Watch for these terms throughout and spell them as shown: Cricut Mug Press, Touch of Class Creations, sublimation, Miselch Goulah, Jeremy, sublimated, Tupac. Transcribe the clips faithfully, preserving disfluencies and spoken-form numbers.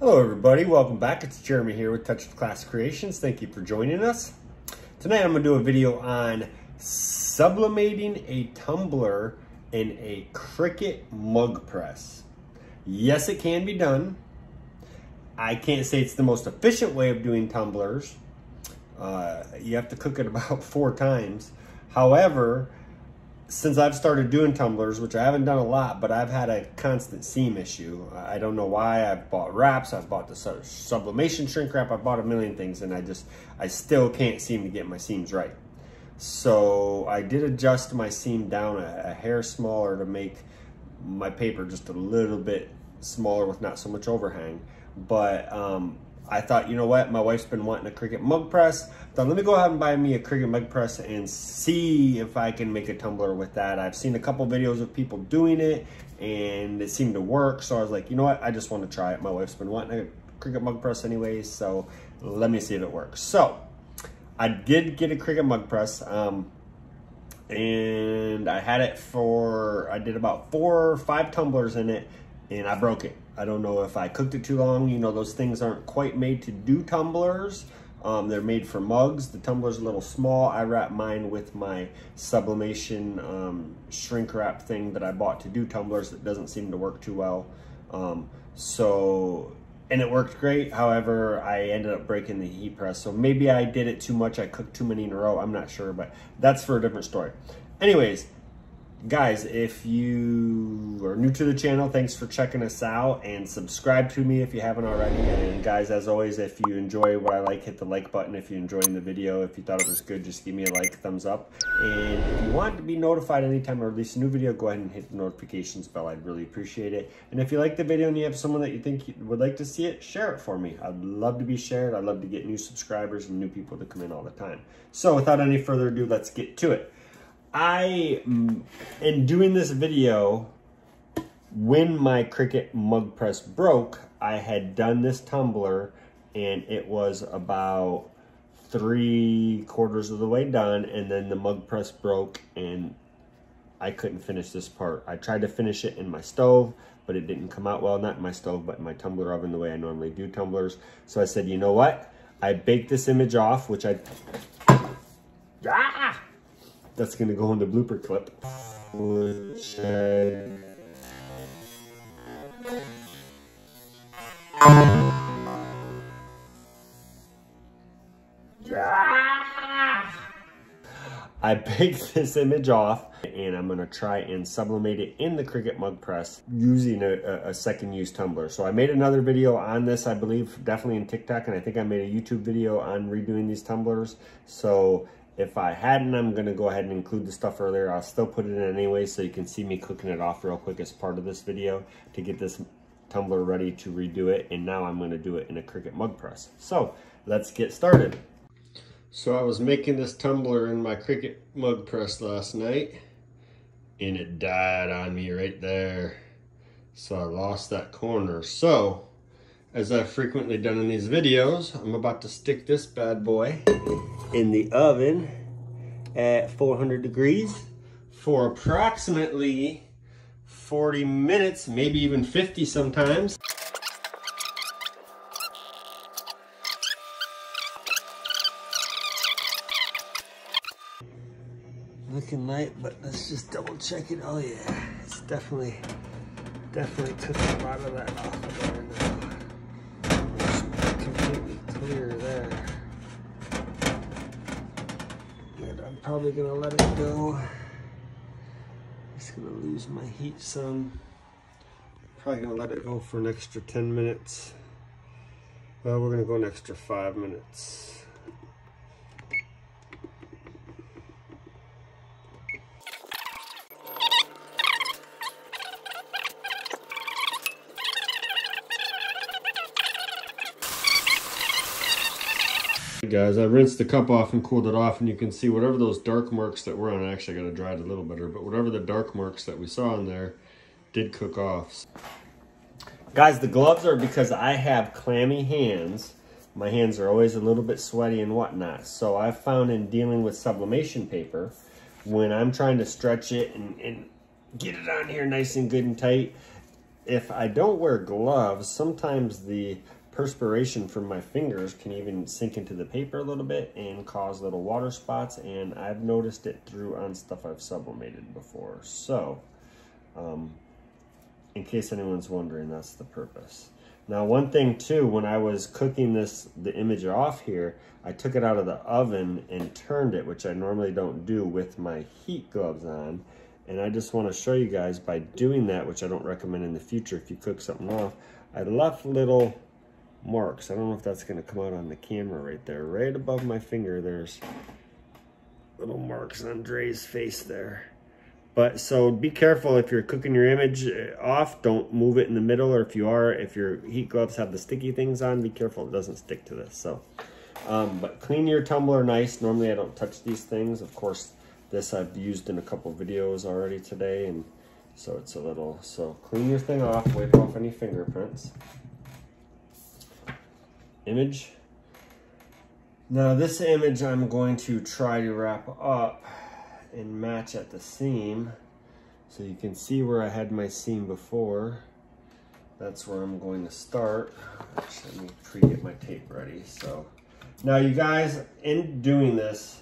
Hello everybody, welcome back. It's Jeremy here with Touch of Class Creations. Thank you for joining us. Tonight I'm going to do a video on sublimating a tumbler in a Cricut mug press. Yes, it can be done. I can't say it's the most efficient way of doing tumblers. Uh, you have to cook it about four times. However, since I've started doing tumblers, which I haven't done a lot, but I've had a constant seam issue. I don't know why. I've bought wraps, I've bought the sublimation shrink wrap, I've bought a million things, and I just, I still can't seem to get my seams right. So I did adjust my seam down a, a hair smaller to make my paper just a little bit smaller with not so much overhang. But um, I thought, you know what? My wife's been wanting a Cricut mug press. I thought, let me go out and buy me a Cricut mug press and see if I can make a tumbler with that. I've seen a couple videos of people doing it and it seemed to work. So I was like, you know what? I just want to try it. My wife's been wanting a Cricut mug press anyways. So let me see if it works. So I did get a Cricut mug press um, and I had it for, I did about four or five tumblers in it and I broke it. I don't know if I cooked it too long. You know, those things aren't quite made to do tumblers. Um, they're made for mugs. The tumbler's a little small. I wrap mine with my sublimation um, shrink wrap thing that I bought to do tumblers that doesn't seem to work too well. Um, so, and it worked great. However, I ended up breaking the heat press. So maybe I did it too much. I cooked too many in a row. I'm not sure, but that's for a different story. Anyways, guys, if you are new to the channel, thanks for checking us out and subscribe to me if you haven't already. And guys, as always, if you enjoy what I like, hit the like button. If you're enjoying the video, if you thought it was good, just give me a like, thumbs up. And if you want to be notified anytime I release a new video, go ahead and hit the notifications bell. I'd really appreciate it. And if you like the video and you have someone that you think you would like to see it, share it for me. I'd love to be shared. I'd love to get new subscribers and new people to come in all the time. So without any further ado, let's get to it. I in doing this video, when my Cricut mug press broke, I had done this tumbler and it was about three quarters of the way done, and then the mug press broke and I couldn't finish this part. I tried to finish it in my stove, but it didn't come out well. Not in my stove, but in my tumbler oven, the way I normally do tumblers. So I said, you know what? I baked this image off, which I... Ah! That's gonna go on the blooper clip. Which I... I baked this image off and I'm gonna try and sublimate it in the Cricut mug press using a, a second use tumbler. So I made another video on this, I believe, definitely in TikTok, and I think I made a YouTube video on redoing these tumblers. So if I hadn't, I'm gonna go ahead and include the stuff earlier. I'll still put it in anyway, so you can see me cooking it off real quick as part of this video to get this tumbler ready to redo it. And now I'm gonna do it in a Cricut mug press. So let's get started. So I was making this tumbler in my Cricut mug press last night and it died on me right there. So I lost that corner. So as I've frequently done in these videos, I'm about to stick this bad boy in the oven at four hundred degrees for approximately forty minutes, maybe even fifty sometimes. Looking light, but let's just double check it. Oh yeah, it's definitely, definitely took a lot of that off of there now. It's completely clear there. I'm probably gonna let it go. It's gonna lose my heat some. Probably gonna let it go for an extra ten minutes. Well, we're gonna go an extra five minutes. Guys, I rinsed the cup off and cooled it off, and you can see whatever those dark marks that were on, actually I gotta dry it a little better, but whatever the dark marks that we saw in there did cook off. Guys, the gloves are because I have clammy hands. My hands are always a little bit sweaty and whatnot. So I found in dealing with sublimation paper, when I'm trying to stretch it and, and get it on here nice and good and tight, if I don't wear gloves, sometimes the perspiration from my fingers can even sink into the paper a little bit and cause little water spots, and I've noticed it through on stuff I've sublimated before. So um, in case anyone's wondering, that's the purpose. Now, one thing too, when I was cooking this, the image off here, I took it out of the oven and turned it, which I normally don't do with my heat gloves on. And I just want to show you guys by doing that, which I don't recommend in the future if you cook something off, I left little marks. I don't know if that's going to come out on the camera right there. Right above my finger, there's little marks on Dre's face there. But so be careful if you're cooking your image off, don't move it in the middle, or if you are, if your heat gloves have the sticky things on, be careful it doesn't stick to this. So, um, but clean your tumbler nice. Normally I don't touch these things. Of course, this I've used in a couple videos already today, and so it's a little, so clean your thing off, wipe off any fingerprints. Image. Now this image I'm going to try to wrap up and match at the seam. So you can see where I had my seam before. That's where I'm going to start. Actually, let me pre-get my tape ready. So now you guys, in doing this,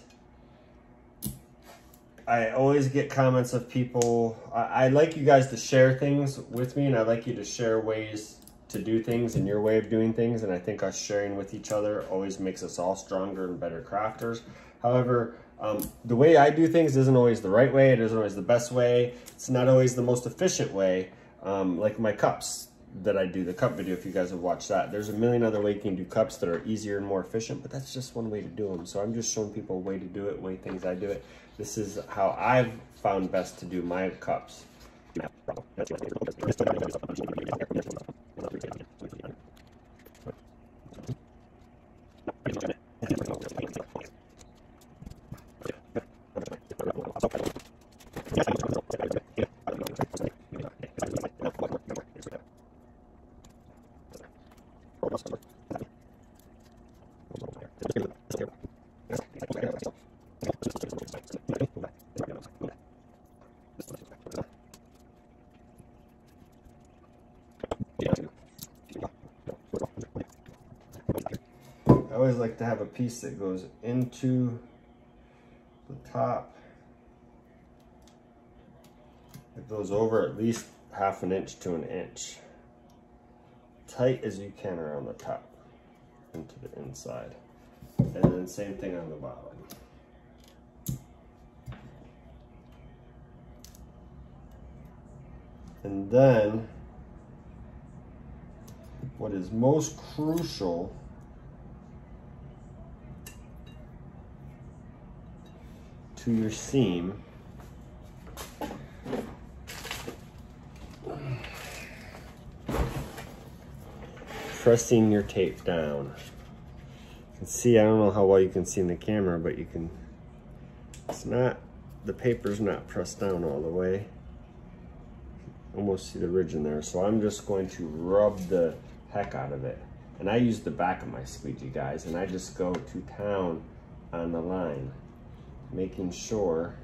I always get comments of people. I, I like you guys to share things with me, and I like you to share ways to do things and your way of doing things. And I think us sharing with each other always makes us all stronger and better crafters. However, Um, the way I do things isn't always the right way. It isn't always the best way. It's not always the most efficient way. Um, like my cups that I do, the cup video, if you guys have watched that, there's a million other ways you can do cups that are easier and more efficient, but that's just one way to do them. So I'm just showing people a way to do it, way things I do it. This is how I've found best to do my cups. I always like to have a piece that goes into the top. It goes over at least half an inch to an inch. Tight as you can around the top into the inside. And then same thing on the bottom. And then what is most crucial to your seam pressing your tape down. You can see, I don't know how well you can see in the camera, but you can, it's not, the paper's not pressed down all the way. Almost see the ridge in there. So I'm just going to rub the heck out of it, and I use the back of my squeegee, guys, and I just go to town on the line, making sure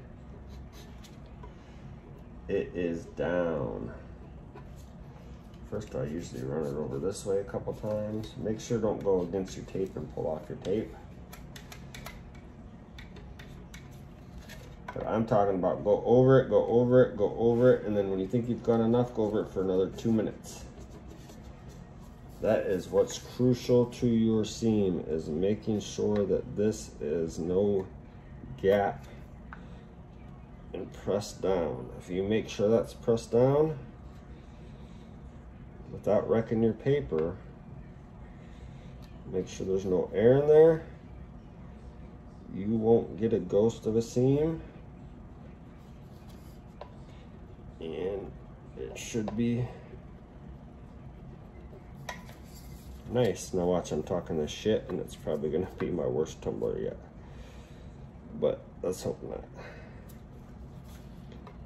it is down. First I usually run it over this way a couple times. Make sure don't go against your tape and pull off your tape. But I'm talking about go over it, go over it, go over it, and then when you think you've got enough, go over it for another two minutes. That is what's crucial to your seam, is making sure that this is no gap and press down. If you make sure that's pressed down without wrecking your paper, make sure there's no air in there, you won't get a ghost of a seam, and it should be nice. Now watch, I'm talking this shit, and it's probably gonna be my worst tumbler yet, but let's hope not.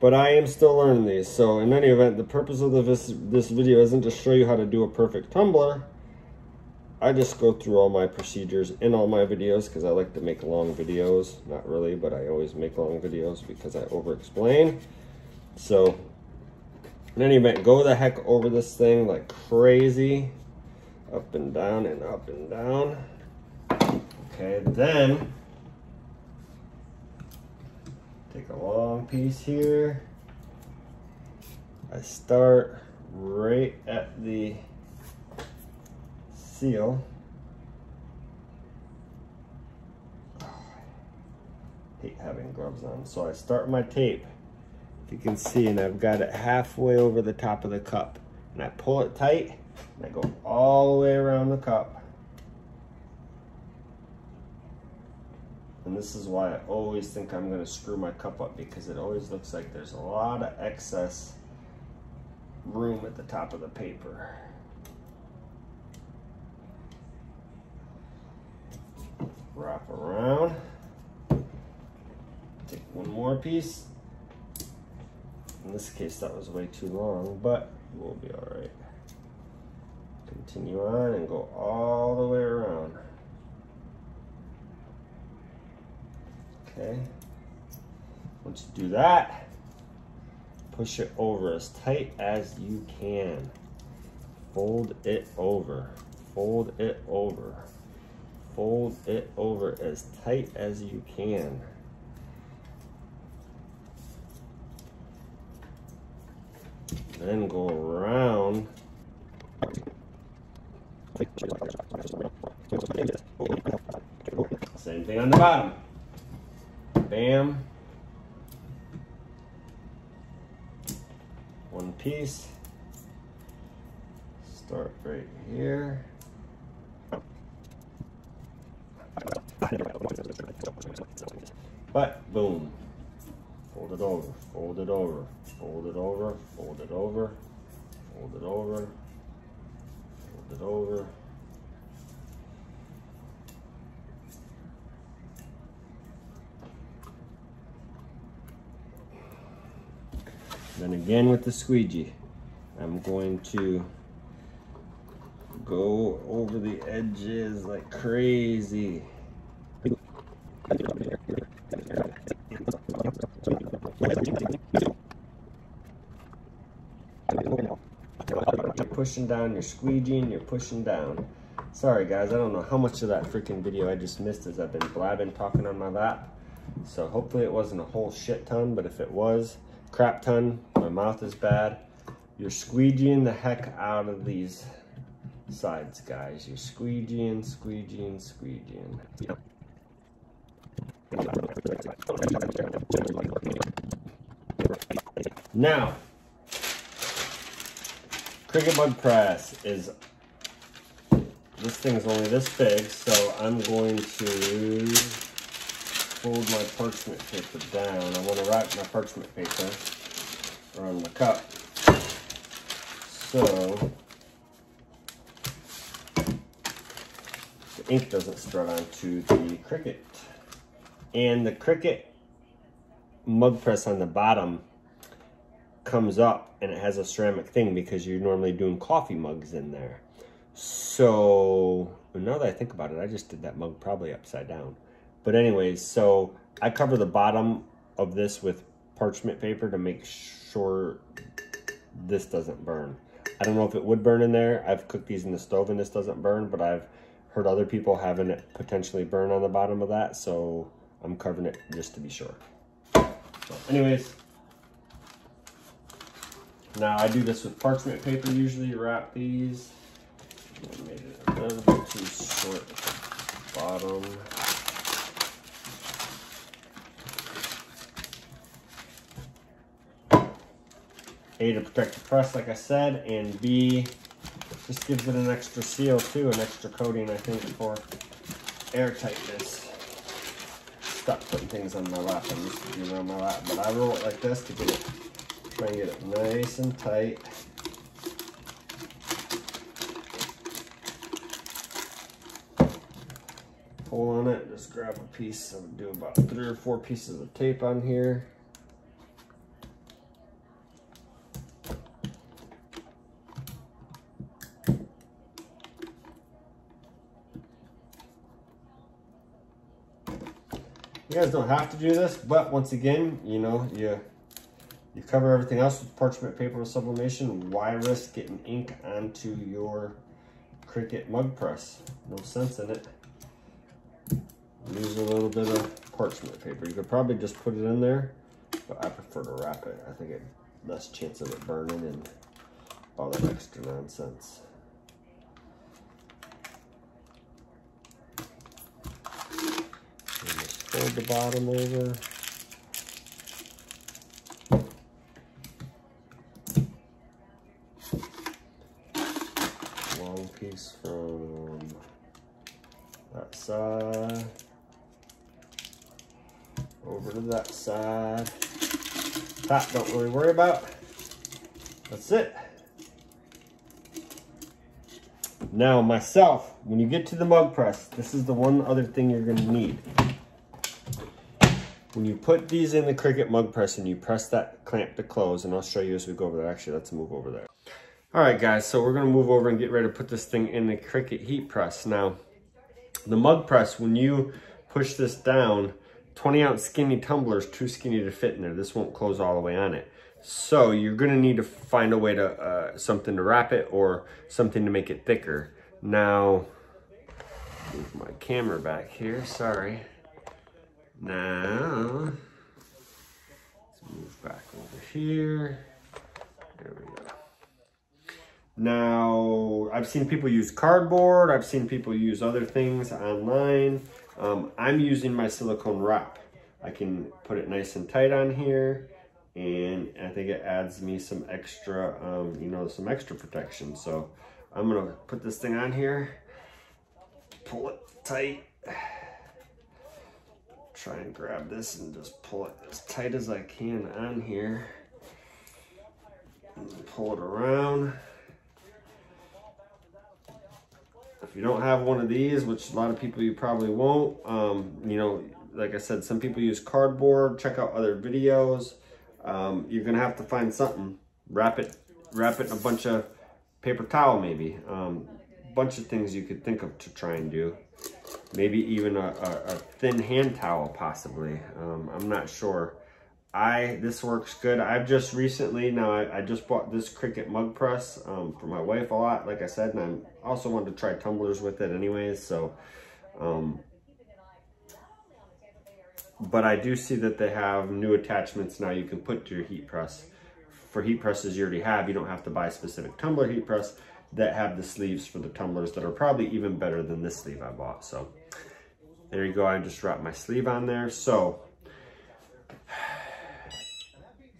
But I am still learning these. So in any event, the purpose of this, this video isn't to show you how to do a perfect tumbler. I just go through all my procedures in all my videos because I like to make long videos. Not really, but I always make long videos because I over explain. So In any event, go the heck over this thing like crazy. Up and down and up and down. Okay, then take a long piece here. I start right at the seal. Oh, I hate having gloves on. So I start my tape, if you can see, and I've got it halfway over the top of the cup. And I pull it tight, and I go all the way around the cup. And this is why I always think I'm gonna screw my cup up, because it always looks like there's a lot of excess room at the top of the paper. Wrap around, take one more piece. In this case, that was way too long, but we'll be all right. Continue on and go all the way around. Okay, once you do that, push it over as tight as you can. Fold it over, fold it over. Fold it over as tight as you can. Then go around. Same thing on the bottom. Bam. One piece. Start right here. But boom, fold it over, fold it over, fold it over, fold it over, fold it over, fold it over. Then again with the squeegee, I'm going to go over the edges like crazy. You're pushing down, you're squeegeeing, you're pushing down. Sorry guys, I don't know how much of that freaking video I just missed as I've been blabbing, talking on my lap. So hopefully it wasn't a whole shit ton, but if it was, crap ton, my mouth is bad. You're squeegeeing the heck out of these sides, guys. You're squeegeeing, squeegeeing, squeegeeing. Yeah. Now, Cricut Mug Press is, this thing's only this big, so I'm going to fold my parchment paper down. I want to wrap my parchment paper around my cup. So the ink doesn't spread onto the Cricut. And the Cricut Mug Press on the bottom comes up and it has a ceramic thing because you're normally doing coffee mugs in there. So now that I think about it, I just did that mug probably upside down. But anyways, so I cover the bottom of this with parchment paper to make sure this doesn't burn. I don't know if it would burn in there. I've cooked these in the stove and this doesn't burn, but I've heard other people having it potentially burn on the bottom of that. So I'm covering it just to be sure. So anyways, now I do this with parchment paper usually, wrap these. I made it a little bit too short at the bottom. A, to protect the press, like I said, and B, just gives it an extra seal too, an extra coating, I think, for airtightness. Stop putting things on my lap. I'm used to doing it on my lap, but I roll it like this to get it, try and get it nice and tight. Pull on it, just grab a piece. I'm gonna do about three or four pieces of tape on here. You guys don't have to do this, but once again, you know, you You cover everything else with parchment paper with sublimation. Why risk getting ink onto your Cricut Mug Press? No sense in it. Use a little bit of parchment paper. You could probably just put it in there, but I prefer to wrap it. I think it less chance of it burning and all that extra nonsense. And just fold the bottom over. Long piece from that side over to that side. That don't really worry about. That's it. Now myself, when you get to the mug press, this is the one other thing you're gonna need. When you put these in the Cricut Mug Press and you press that clamp to close, and I'll show you as we go over there. Actually, let's move over there. All right guys, so we're gonna move over and get ready to put this thing in the Cricut heat press. Now, the mug press, when you push this down, twenty ounce skinny tumbler is too skinny to fit in there. This won't close all the way on it. So you're gonna need to find a way to, uh, something to wrap it or something to make it thicker. Now, move my camera back here, sorry. Now, let's move back over here. There we go. Now, I've seen people use cardboard. I've seen people use other things online. Um, I'm using my silicone wrap. I can put it nice and tight on here, and I think it adds me some extra, um, you know, some extra protection. So I'm gonna put this thing on here, pull it tight, try and grab this and just pull it as tight as I can on here, and pull it around. If you don't have one of these, which a lot of people you probably won't, um, you know, like I said, some people use cardboard. Check out other videos. Um, you're gonna have to find something. Wrap it, wrap it in a bunch of paper towel, maybe. Um, bunch of things you could think of to try and do. Maybe even a, a, a thin hand towel, possibly. Um, I'm not sure. I this works good. I've just recently now I, I just bought this Cricut Mug Press um, for my wife a lot, like I said, and I'm also wanted to try tumblers with it anyways. So, um, but I do see that they have new attachments now you can put to your heat press. For heat presses you already have, you don't have to buy a specific tumbler heat press that have the sleeves for the tumblers that are probably even better than this sleeve I bought. So there you go. I just wrapped my sleeve on there. So.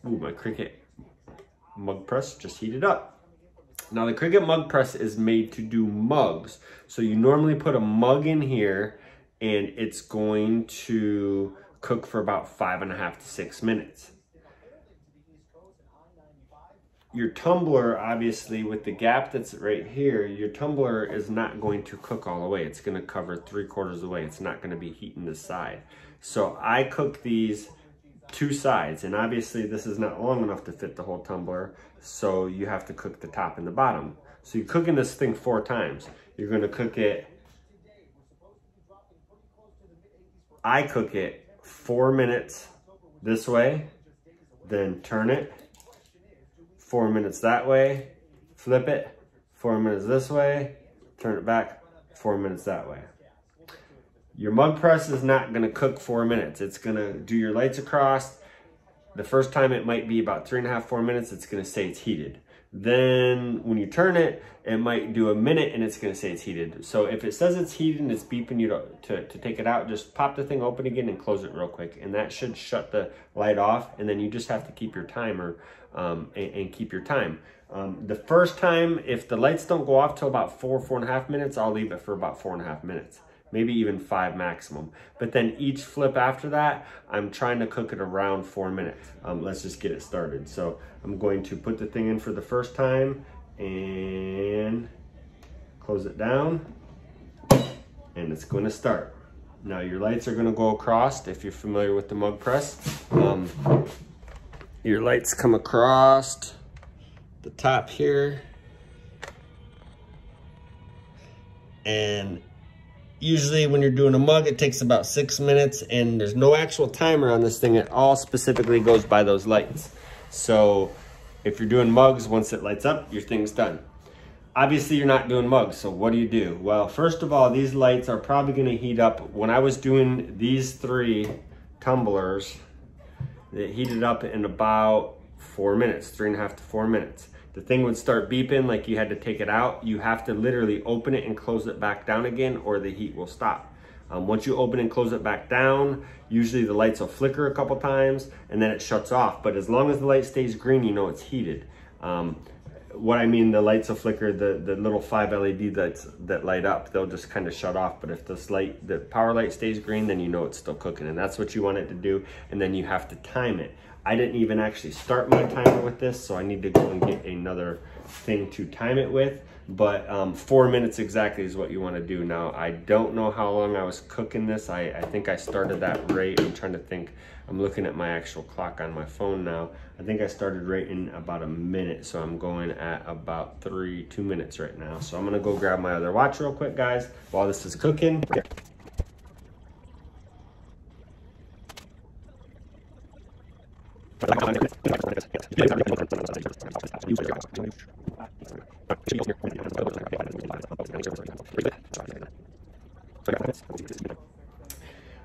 Ooh, my Cricut Mug Press just heated up. Now the Cricut Mug Press is made to do mugs. So you normally put a mug in here and it's going to cook for about five and a half to six minutes. Your tumbler, obviously, with the gap that's right here, your tumbler is not going to cook all the way. It's gonna cover three quarters of the way. It's not gonna be heating the side. So I cook these two sides, and obviously this is not long enough to fit the whole tumbler, so you have to cook the top and the bottom. So you're cooking this thing four times. You're gonna cook it, I cook it four minutes this way, then turn it, four minutes that way, flip it, four minutes this way, turn it back, four minutes that way. Your mug press is not gonna cook four minutes. It's gonna do your lights across. The first time it might be about three and a half, four minutes, it's gonna say it's heated. Then when you turn it, it might do a minute and it's gonna say it's heated. So if it says it's heated and it's beeping you to, to, to take it out, just pop the thing open again and close it real quick. And that should shut the light off. And then you just have to keep your timer um, and, and keep your time. Um, the first time, if the lights don't go off till about four, four and a half minutes, I'll leave it for about four and a half minutes. Maybe even five maximum. But then each flip after that, I'm trying to cook it around four minutes. Um, let's just get it started. So I'm going to put the thing in for the first time and close it down, and it's gonna start. Now your lights are gonna go across. If you're familiar with the mug press, um, your lights come across the top here, and usually when you're doing a mug, it takes about six minutes, and there's no actual timer on this thing. It all specifically goes by those lights. So if you're doing mugs, once it lights up, your thing's done. Obviously you're not doing mugs, so what do you do? Well, first of all, these lights are probably gonna heat up. When I was doing these three tumblers, it heated up in about four minutes, three and a half to four minutes. The thing would start beeping like you had to take it out. You have to literally open it and close it back down again, or the heat will stop. Um, once you open and close it back down, usually the lights will flicker a couple times and then it shuts off. But as long as the light stays green, you know it's heated. Um, what I mean, the lights will flicker, the, the little five L E D lights that light up, they'll just kind of shut off. But if this light, the power light stays green, then you know it's still cooking, and that's what you want it to do. And then you have to time it. I didn't even actually start my timer with this, so I need to go and get another thing to time it with. But um, four minutes exactly is what you want to do. Now, I don't know how long I was cooking this. I, I think I started that right. I'm trying to think. I'm looking at my actual clock on my phone now. I think I started right in about a minute, so I'm going at about three, two minutes right now. So I'm going to go grab my other watch real quick, guys, while this is cooking. Yeah.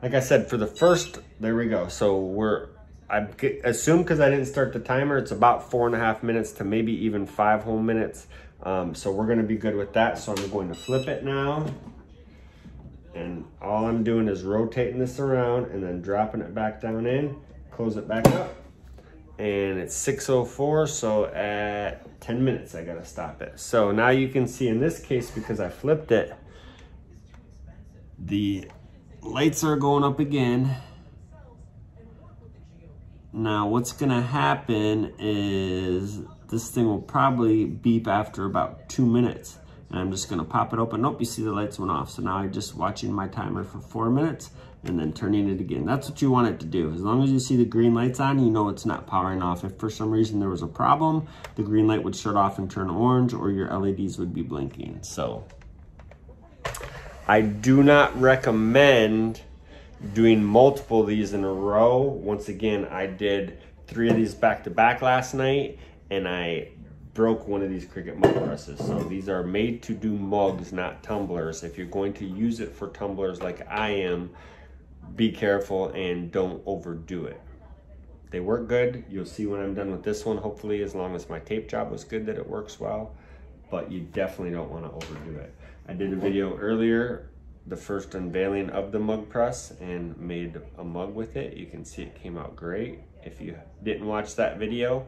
Like I said, for the first, there we go. So we're, I assume because I didn't start the timer, it's about four and a half minutes to maybe even five whole minutes. Um, so we're going to be good with that. So I'm going to flip it now. And all I'm doing is rotating this around and then dropping it back down in, close it back up. And it's six oh four, so at ten minutes I gotta stop it. So now you can see in this case, because I flipped it, the lights are going up again. Now what's gonna happen is this thing will probably beep after about two minutes, and I'm just gonna pop it open. Nope, you see the lights went off. So now I'm just watching my timer for four minutes, and then turning it again. That's what you want it to do. As long as you see the green lights on, you know it's not powering off. If for some reason there was a problem, the green light would shut off and turn orange, or your L E Ds would be blinking. So I do not recommend doing multiple of these in a row. Once again, I did three of these back to back last night, and I broke one of these Cricut Mug Presses. So these are made to do mugs, not tumblers. If you're going to use it for tumblers like I am, be careful and don't overdo it. They work good. You'll see when I'm done with this one, hopefully, as long as my tape job was good, that it works well, but you definitely don't want to overdo it. I did a video earlier, the first unveiling of the mug press, and made a mug with it. You can see it came out great. If you didn't watch that video,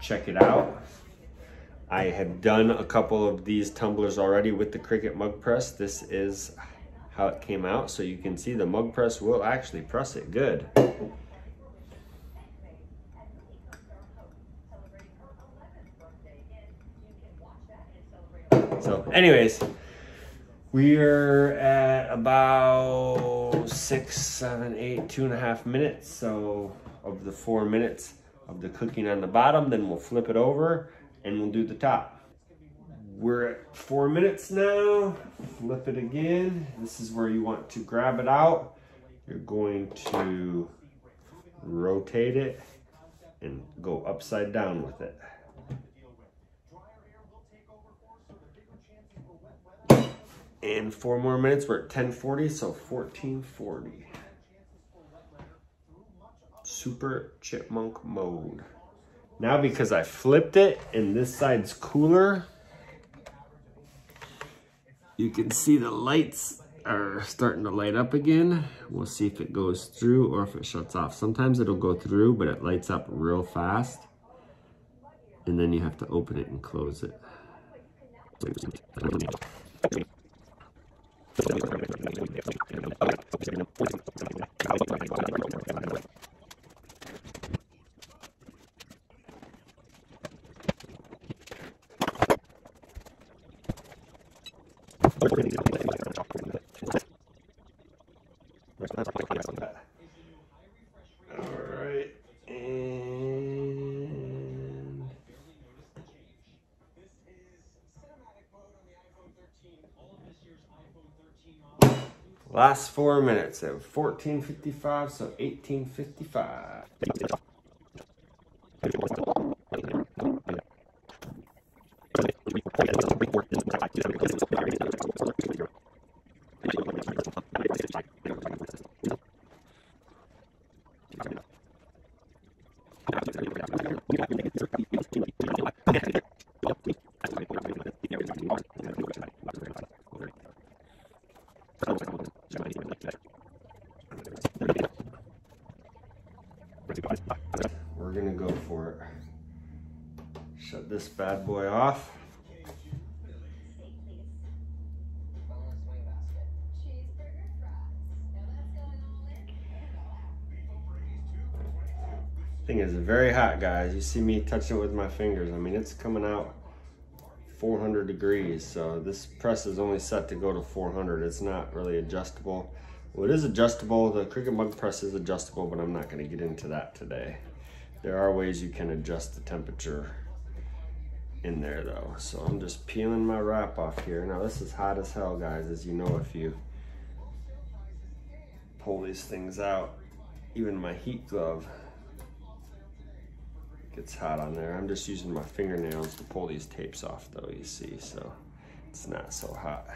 check it out. I have done a couple of these tumblers already with the Cricut Mug Press. This is how it came out, so you can see the mug press will actually press it good. So anyways, we're at about six, seven, eight, two and a half minutes. So of the four minutes of the cooking on the bottom, then we'll flip it over and we'll do the top. We're at four minutes now. Flip it again. This is where you want to grab it out. You're going to rotate it and go upside down with it. And four more minutes. We're at ten forty, so fourteen forty. Super chipmunk mode. Now, because I flipped it and this side's cooler, you can see the lights are starting to light up again. We'll see if it goes through or if it shuts off. Sometimes it'll go through, but it lights up real fast. And then you have to open it and close it. Alright, and last four minutes at fourteen fifty-five, so eighteen fifty-five. We're gonna go for it. Shut this bad boy off. Thing is very hot, guys. You see me touching it with my fingers. I mean, it's coming out four hundred degrees, so this press is only set to go to four hundred. It's not really adjustable. Well, it is adjustable. The Cricut Mug Press is adjustable, but I'm not going to get into that today. There are ways you can adjust the temperature in there, though. So I'm just peeling my wrap off here. Now, this is hot as hell, guys, as you know, if you pull these things out. Even my heat glove gets hot on there. I'm just using my fingernails to pull these tapes off, though, you see, so it's not so hot.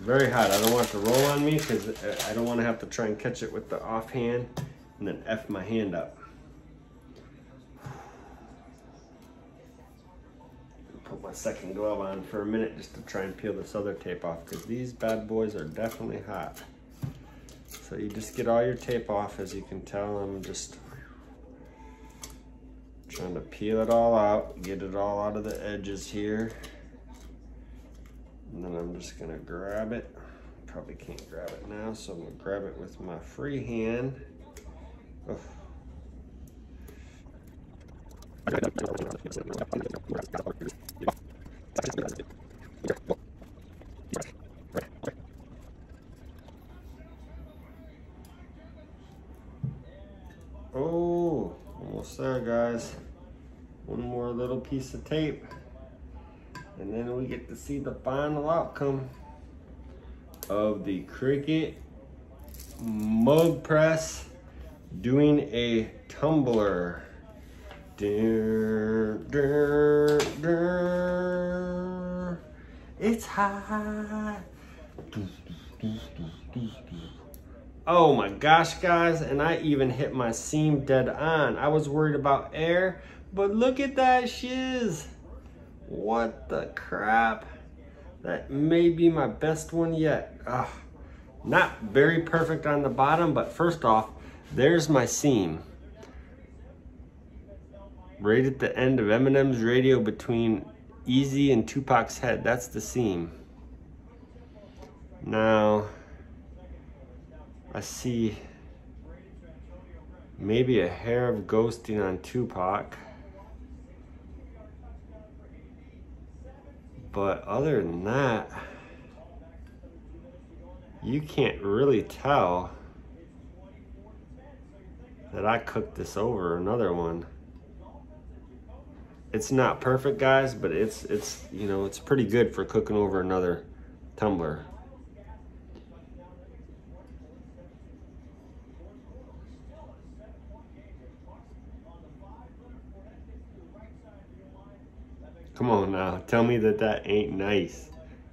Very hot. I don't want it to roll on me because I don't want to have to try and catch it with the offhand and then F my hand up. Put my second glove on for a minute just to try and peel this other tape off because these bad boys are definitely hot. So you just get all your tape off. As you can tell, I'm just trying to peel it all out, get it all out of the edges here. And then I'm just gonna grab it. Probably can't grab it now, so I'm gonna grab it with my free hand. Oof. Oh, almost there, guys. One more little piece of tape. And then we get to see the final outcome of the Cricut Mug Press doing a tumbler. Durr, durr, durr. It's hot. Oh my gosh, guys. And I even hit my seam dead on. I was worried about air, but look at that shiz. What the crap? That may be my best one yet. Ugh. Not very perfect on the bottom, but first off, there's my seam. Right at the end of Eminem's radio between Easy and Tupac's head. That's the seam. Now, I see maybe a hair of ghosting on Tupac. But other than that, you can't really tell that I cooked this over another one. It's not perfect, guys, but it's, it's you know, it's pretty good for cooking over another tumbler. Come on now, tell me that that ain't nice.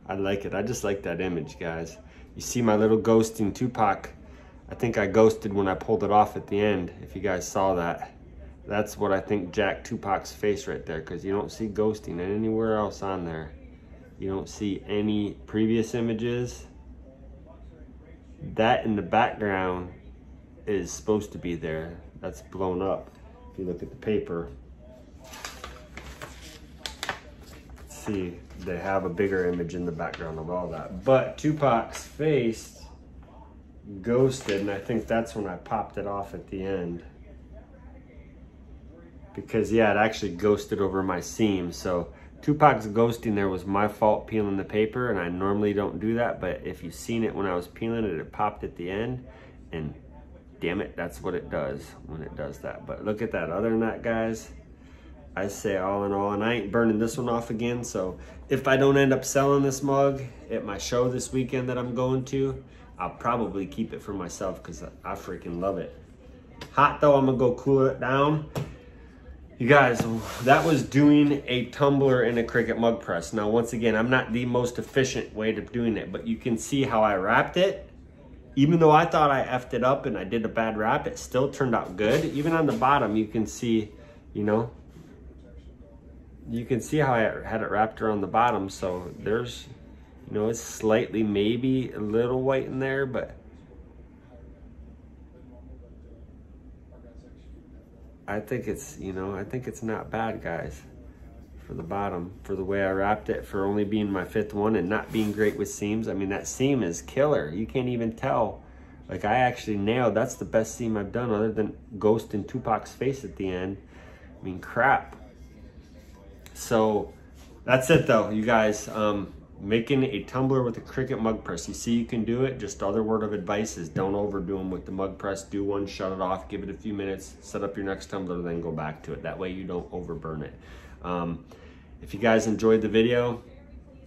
I like it. I just like that image, guys. You see my little ghosting Tupac. I think I ghosted when I pulled it off at the end, if you guys saw that. That's what I think jacked Tupac's face right there, because you don't see ghosting anywhere else on there. You don't see any previous images. That in the background is supposed to be there. That's blown up, if you look at the paper. See, they have a bigger image in the background of all that, but Tupac's face ghosted, and I think that's when I popped it off at the end, because yeah, it actually ghosted over my seam. So Tupac's ghosting there was my fault peeling the paper, and I normally don't do that, but if you've seen it when I was peeling it, it popped at the end, and damn it, that's what it does when it does that. But look at that. Other than that, guys, I say all in all, and I ain't burning this one off again. So if I don't end up selling this mug at my show this weekend that I'm going to, I'll probably keep it for myself because I freaking love it. Hot though, I'm gonna go cool it down. You guys, that was doing a tumbler in a Cricut mug press. Now, once again, I'm not the most efficient way of doing it, but you can see how I wrapped it. Even though I thought I effed it up and I did a bad wrap, it still turned out good. Even on the bottom, you can see, you know, you can see how I had it wrapped around the bottom. So there's, you know, it's slightly, maybe a little white in there, but I think it's, you know, I think it's not bad, guys, for the bottom, for the way I wrapped it, for only being my fifth one and not being great with seams. I mean, that seam is killer. You can't even tell. Like, I actually nailed, that's the best seam I've done other than Ghost and Tupac's face at the end. I mean, crap. So that's it though, you guys. Um, making a tumbler with a Cricut mug press. You see, you can do it. Just other word of advice is don't overdo them with the mug press. Do one, shut it off, give it a few minutes, set up your next tumbler, then go back to it. That way you don't overburn it. Um, if you guys enjoyed the video,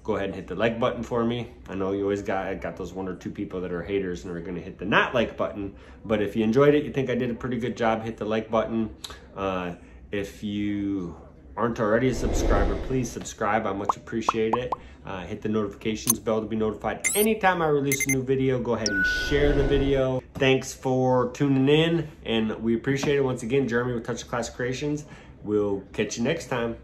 go ahead and hit the like button for me. I know you always got, I got those one or two people that are haters and are gonna hit the not like button, but if you enjoyed it, you think I did a pretty good job, hit the like button. Uh, if you aren't already a subscriber, please subscribe. I much appreciate it. Uh, hit the notifications bell to be notified anytime I release a new video. Go ahead and share the video. Thanks for tuning in, and we appreciate it. Once again, Jeremy with Touch of Class Creations. We'll catch you next time.